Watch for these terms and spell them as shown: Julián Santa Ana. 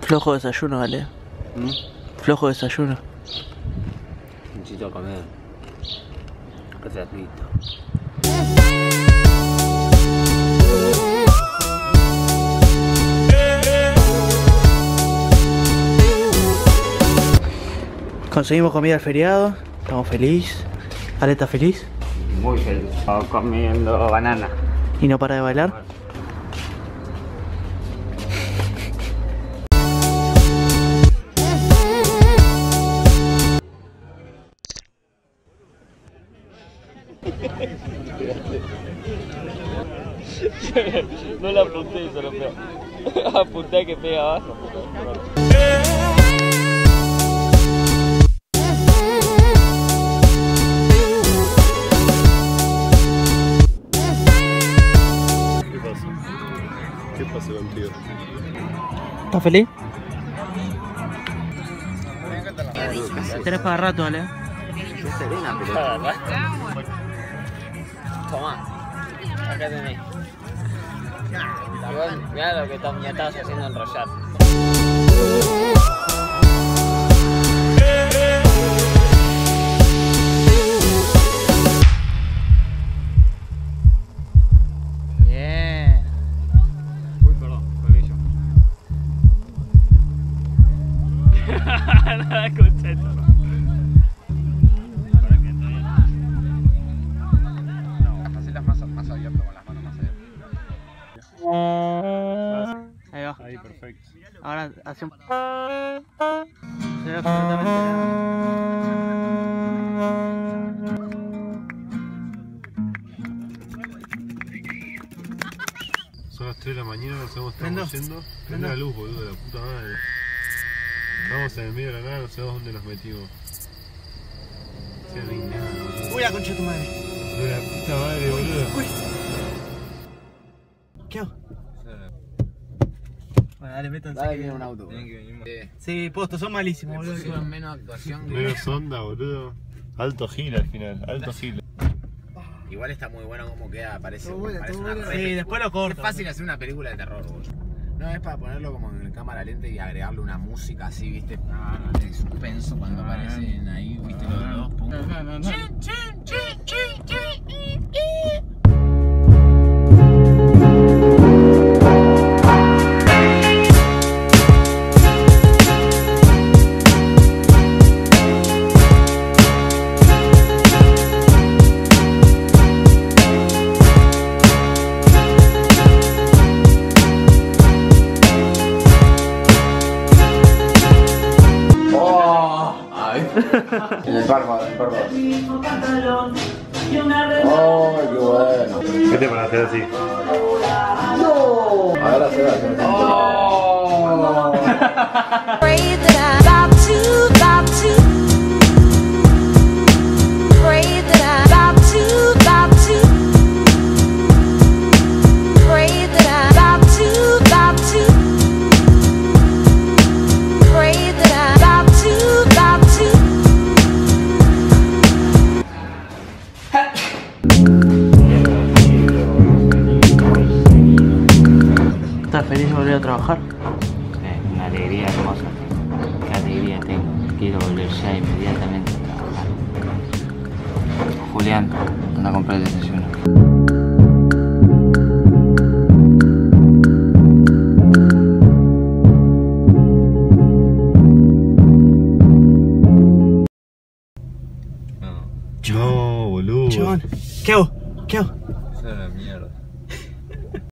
Flojo desayuno, Ale. Flojo desayuno. Necesito comer. Gratuito. Conseguimos comida al feriado. Estamos felices. Ale está feliz. Muy feliz. Comiendo banana. ¿Y no para de bailar? No la apunté y se lo pego. Apunté que pega abajo. ¿Qué pasó? ¿Qué pasó contigo? ¿Estás feliz? Tenés para rato, Ale. Para rato. Tomá, acá tenés. Mirá lo que estos muñetazos haciendo enrollar. Bien. Uy, perdón, colmillo. Nada contento. Ahí va. Ahí, perfecto. Ahora hace un... Se ve absolutamente nada. Son las 3 de la mañana, nos hemos estado yendo. Prende la luz, boludo, de la puta madre. Vamos en el medio de la nada, no sabemos dónde nos metimos. Se ve nada. Uy, la concha de tu madre. De la puta madre, boludo. ¿Qué hago? Bueno, dale, métanse. Dale, que viene un auto. Sí, posto, son malísimos, boludo. Son menos actuación. Menos onda, boludo. Alto gil al final, alto gil. Igual está muy bueno como queda, parece. Parece una película. Sí, después lo corto. Es fácil hacer una película de terror, boludo. No, es para ponerlo como en cámara lente y agregarle una música así, viste. No, no, te suspenso cuando aparecen ahí, viste, los dos puntos. Chin, chin, chin, chin, chin, chin. En el párpado, en el párpado. Oh, qué bueno. ¿Qué te van a hacer así? No. Ahora se va a hacer. Oh. ¿Feliz de volver a trabajar? Una alegría hermosa. Qué alegría tengo. Quiero volver ya inmediatamente a trabajar. Julián, no compré el desayuno. No, boludo. John, ¿qué hago? ¿Qué hago?